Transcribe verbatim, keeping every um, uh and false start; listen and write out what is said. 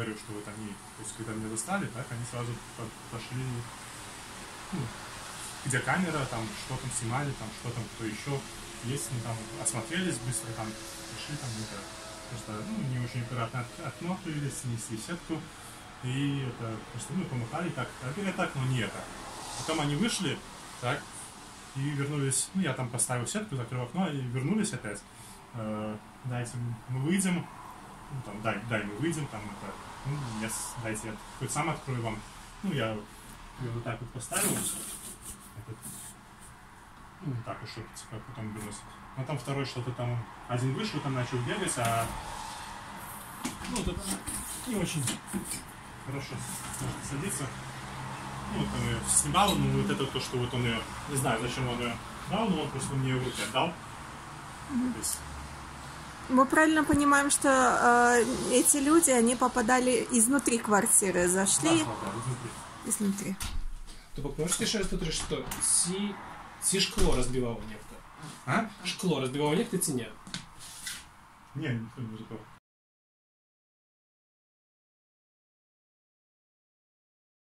говорю, что вот они, то есть когда меня достали, так они сразу пошли, ну, где камера, там, что там снимали, там, что там, кто еще есть, ну, там, осмотрелись быстро, там, пришли, там, это, просто, ну, не очень аккуратно отмахнулись, снесли сетку, и это, просто, ну, помахали, так, так, так, но не это. Потом они вышли, так, и вернулись, ну, я там поставил сетку, закрыл окно, и вернулись опять. Э, дайте, мы выйдем, ну, там, дай, дай, мы выйдем, там, это, ну, я, дайте, я хоть сам открою вам. Ну, я вот так вот поставил, ну, так уж, типа, потом вернулся. Но там второй что-то там, один вышел, там начал бегать, а, ну, тут не очень хорошо садиться. Ну, вот он ее снимал, ну, вот это то, что вот он ее, не знаю, зачем он ее брал, но он просто мне ее в руки отдал. Мы правильно понимаем, что э, эти люди, они попадали изнутри квартиры, зашли? Да, да, изнутри. Изнутри. То потому что еще изнутри что? Си, си шкло разбивал некто. А? Шкло разбивал некто, теня. Не, никто не разбивал.